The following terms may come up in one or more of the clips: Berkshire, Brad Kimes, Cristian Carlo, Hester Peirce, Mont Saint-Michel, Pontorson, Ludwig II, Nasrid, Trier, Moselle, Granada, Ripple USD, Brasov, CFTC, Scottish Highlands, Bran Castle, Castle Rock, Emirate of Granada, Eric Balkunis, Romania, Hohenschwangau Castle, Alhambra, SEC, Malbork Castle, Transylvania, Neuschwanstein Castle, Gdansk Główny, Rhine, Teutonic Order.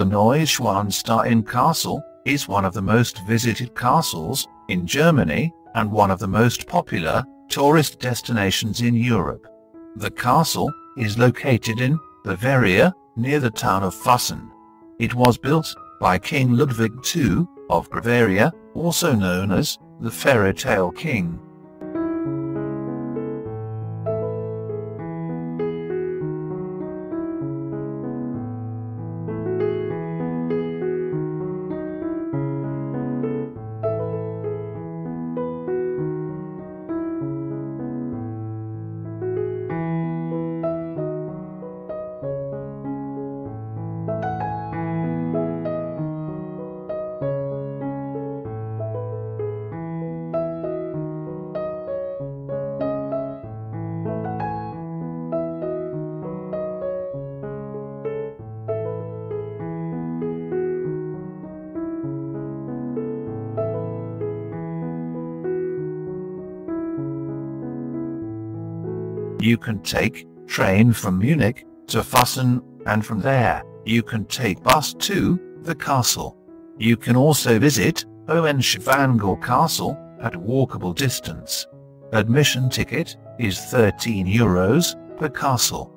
The Neuschwanstein Castle is one of the most visited castles in Germany and one of the most popular tourist destinations in Europe. The castle is located in Bavaria, near the town of Füssen. It was built by King Ludwig II of Bavaria, also known as the Fairy Tale King. You can take train from Munich to Füssen, and from there, you can take bus to the castle. You can also visit Hohenschwangau Castle at walkable distance. Admission ticket is €13 per castle.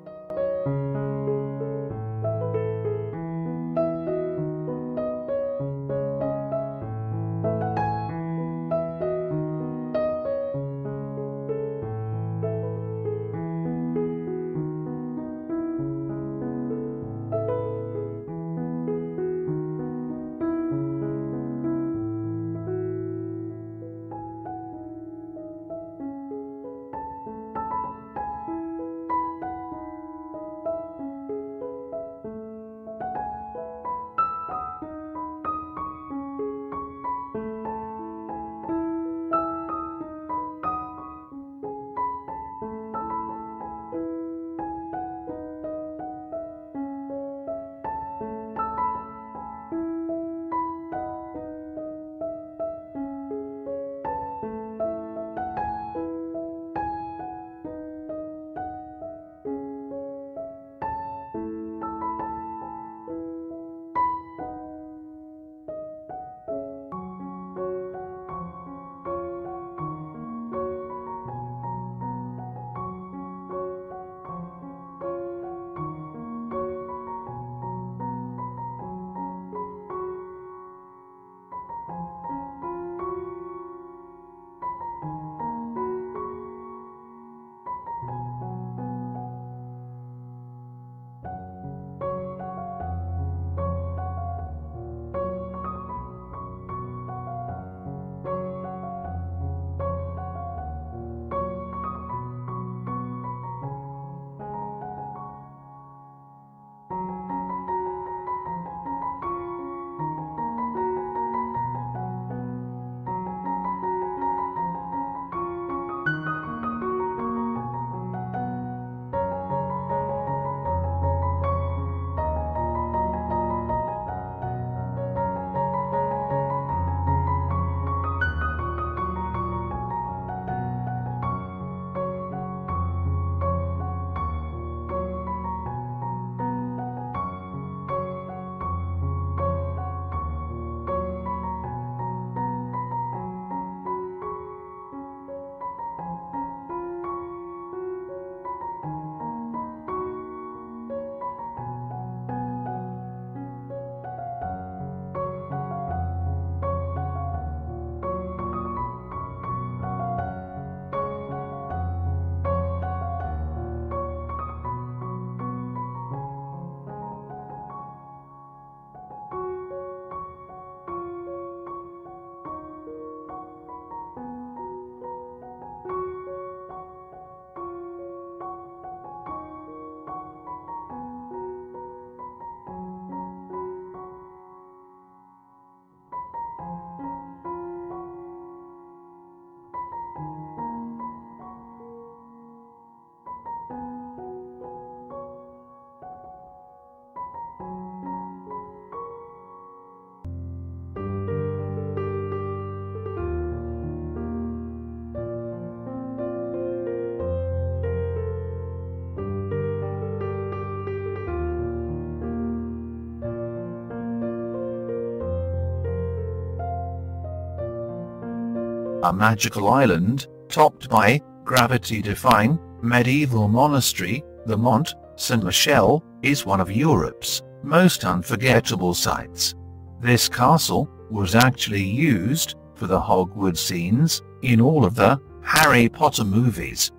a magical island, topped by, gravity-defying, medieval monastery. The Mont Saint-Michel is one of Europe's most unforgettable sights. This castle was actually used for the Hogwarts scenes in all of the Harry Potter movies.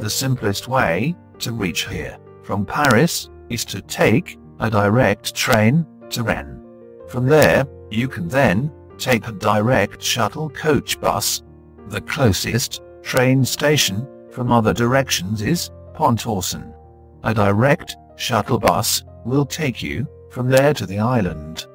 The simplest way to reach here from Paris is to take a direct train to Rennes. From there, you can then take a direct shuttle coach bus. The closest train station from other directions is Pontorson. A direct shuttle bus will take you from there to the island.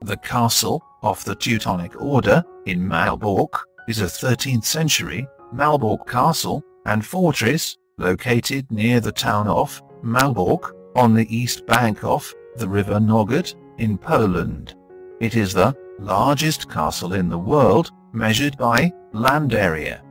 The castle of the Teutonic Order in Malbork is a 13th century Malbork castle and fortress located near the town of Malbork on the east bank of the river Nogat in Poland. It is the largest castle in the world, measured by land area.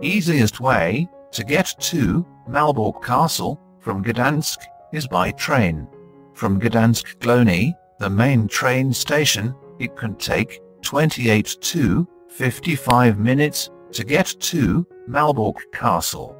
Easiest way to get to Malbork Castle from Gdansk is by train. From Gdansk Główny, the main train station, it can take 28 to 55 minutes to get to Malbork Castle.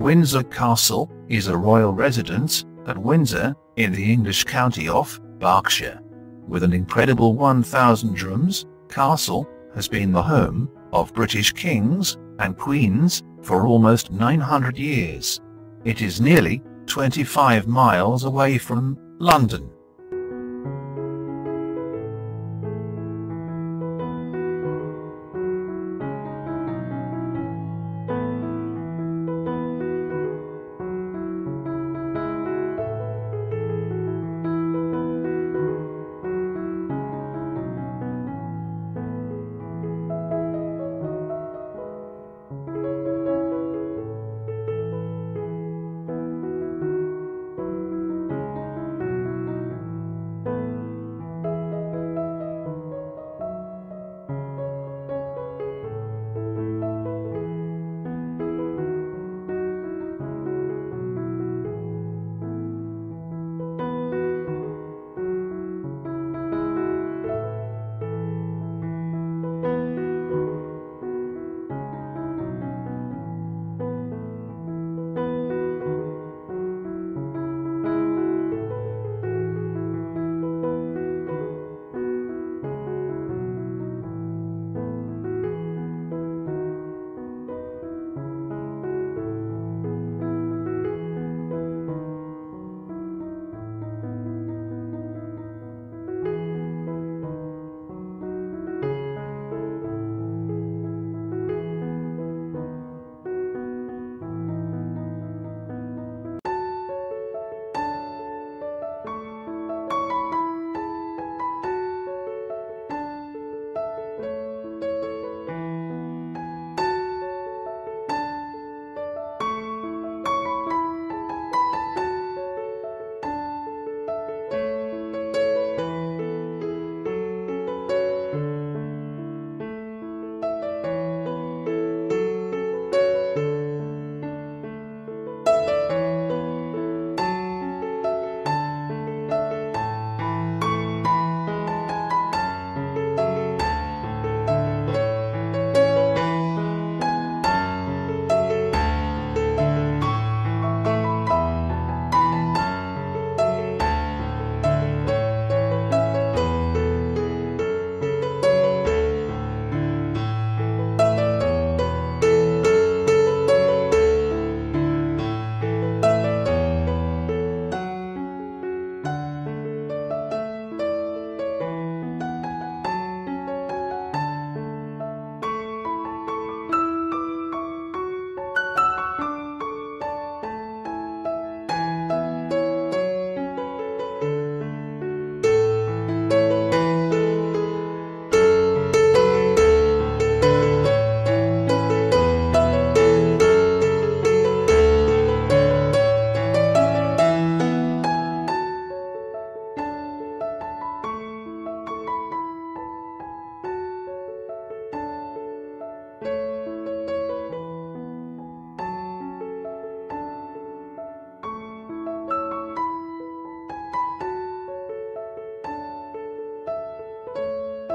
Windsor Castle is a royal residence at Windsor in the English county of Berkshire. With an incredible 1,000 rooms, Castle has been the home of British kings and queens for almost 900 years. It is nearly 25 miles away from London.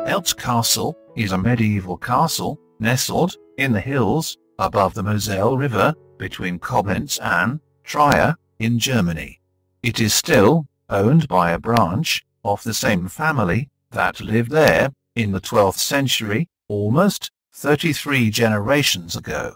Eltz Castle is a medieval castle nestled in the hills above the Moselle River between Koblenz and Trier in Germany. It is still owned by a branch of the same family that lived there in the 12th century, almost 33 generations ago.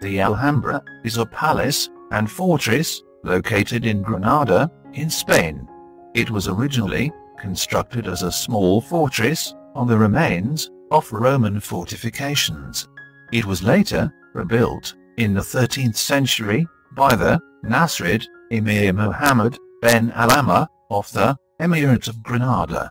The Alhambra is a palace and fortress located in Granada, in Spain. It was originally constructed as a small fortress on the remains of Roman fortifications. It was later rebuilt in the 13th century by the Nasrid Emir Muhammad ben Al-Amah of the Emirate of Granada.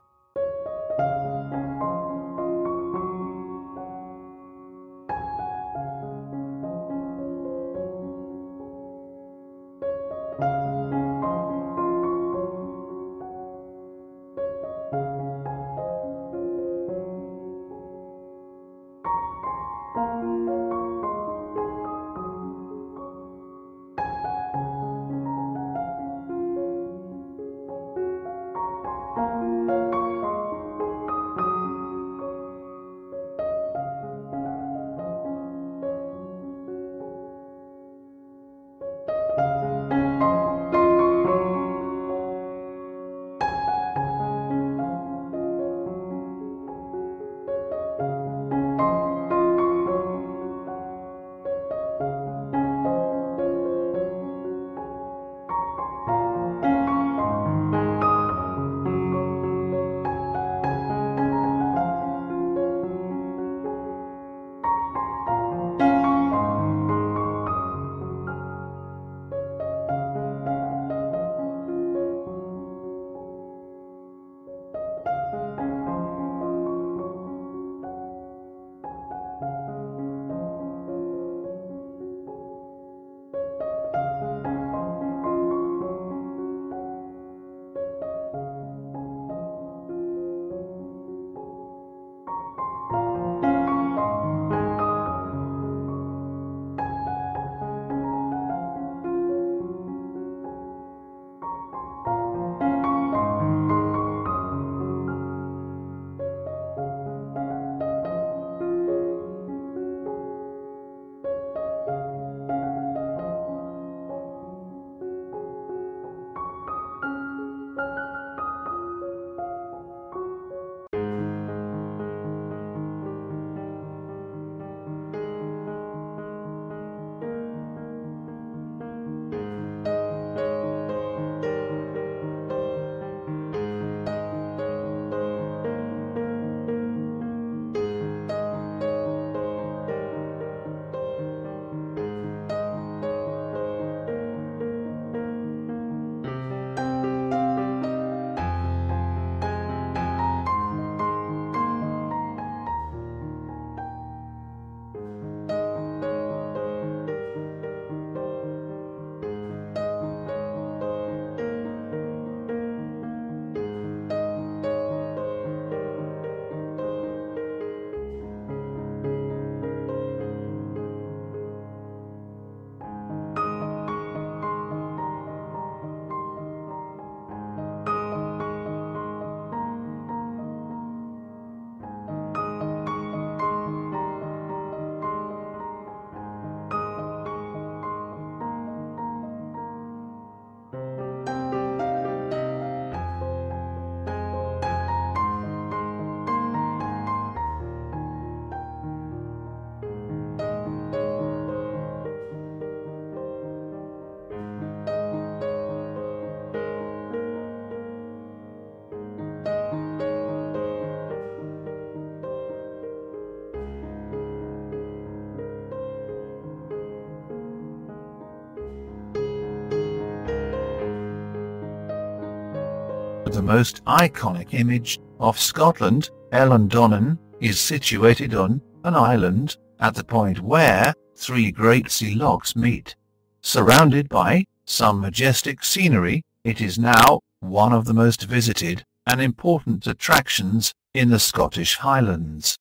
the most iconic image of Scotland, Eilean Donan, is situated on an island at the point where three great sea lochs meet. Surrounded by some majestic scenery, it is now one of the most visited and important attractions in the Scottish Highlands.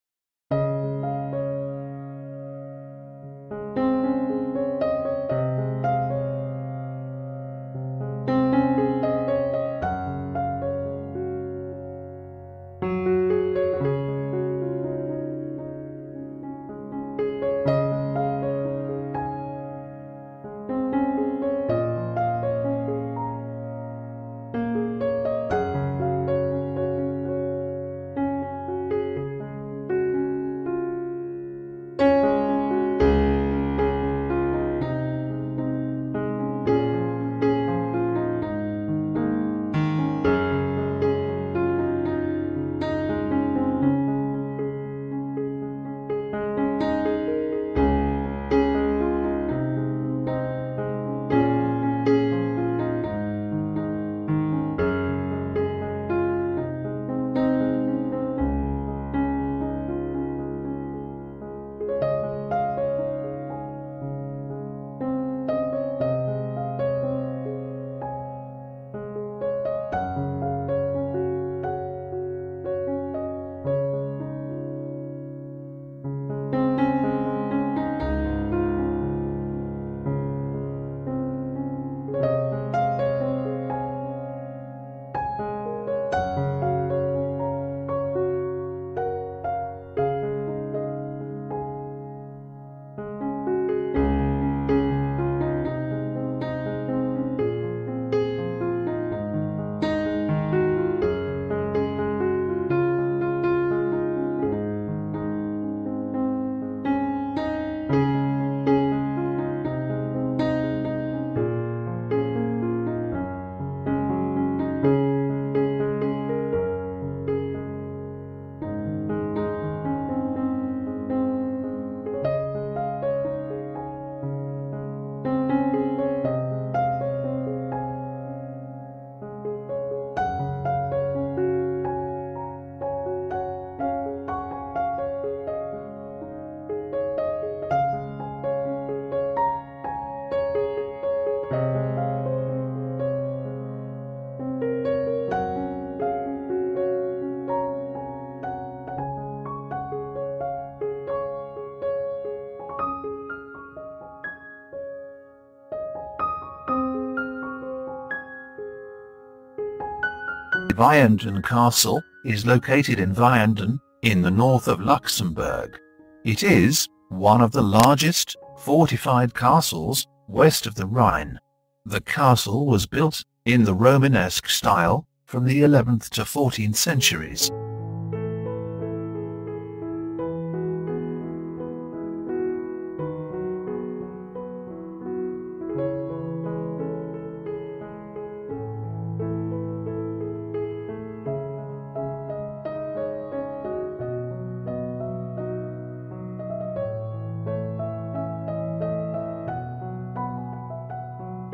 Vianden Castle is located in Vianden, in the north of Luxembourg. It is one of the largest fortified castles west of the Rhine. The castle was built in the Romanesque style from the 11th to 14th centuries.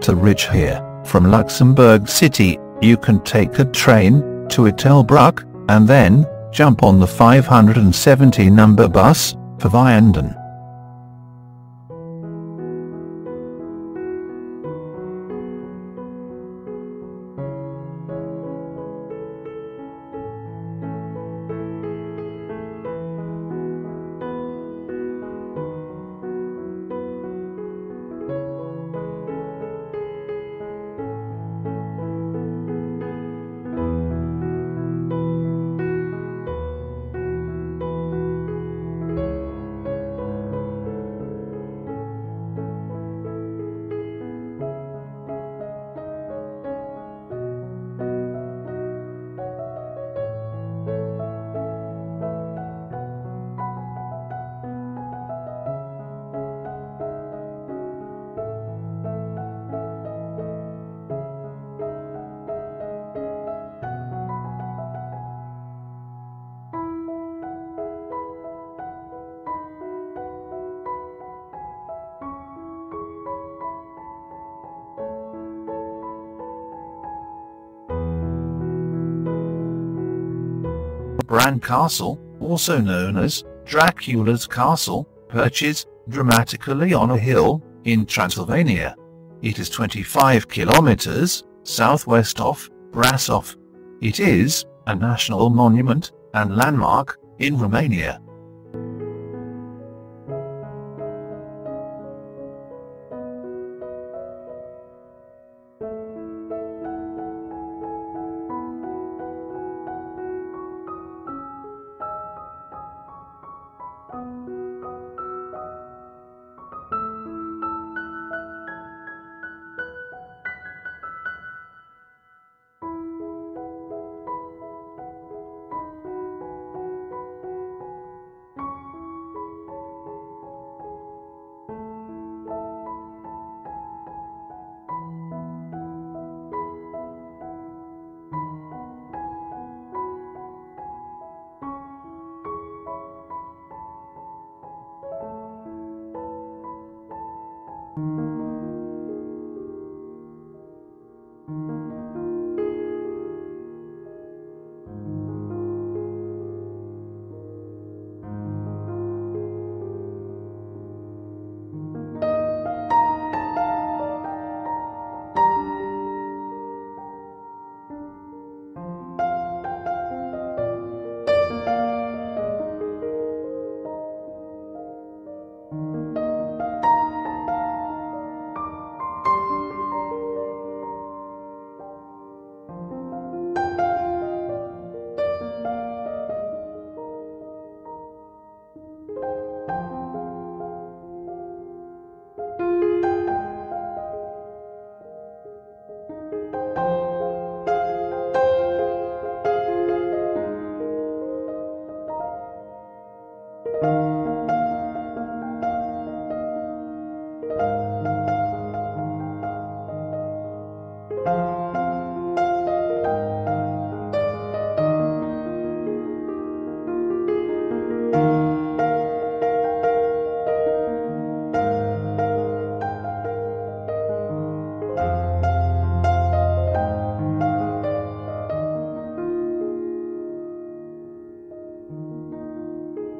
The ridge here, from Luxembourg City, you can take a train to Ettelbruck, and then jump on the 570 number bus for Vianden. Bran Castle, also known as Dracula's Castle, perches dramatically on a hill in Transylvania. It is 25 kilometers southwest of Brasov. It is a national monument and landmark in Romania.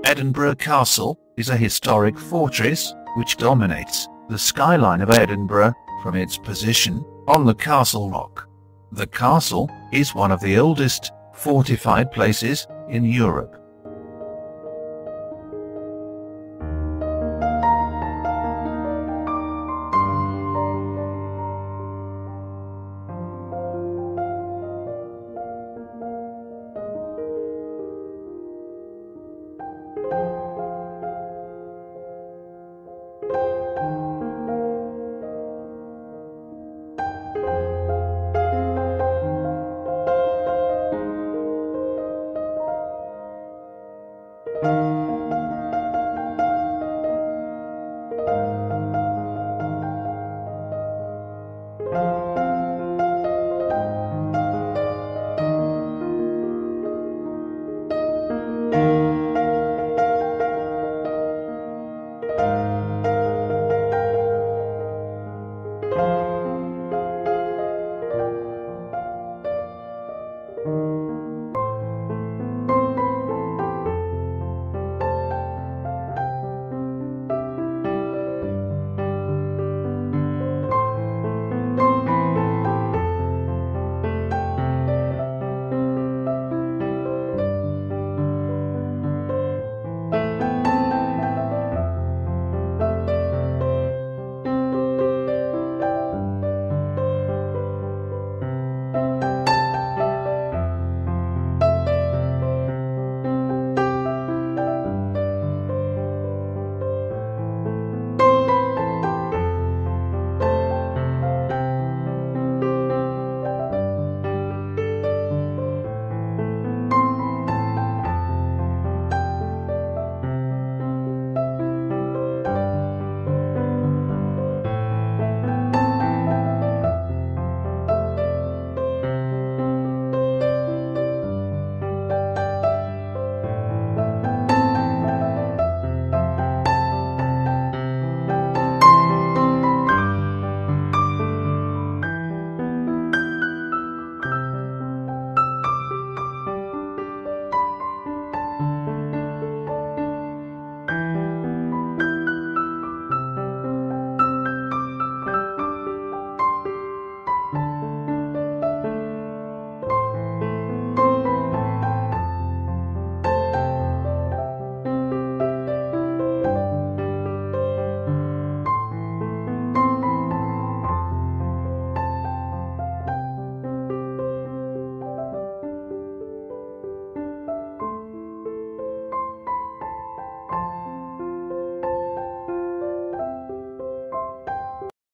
Edinburgh Castle is a historic fortress which dominates the skyline of Edinburgh from its position on the Castle Rock. The castle is one of the oldest fortified places in Europe.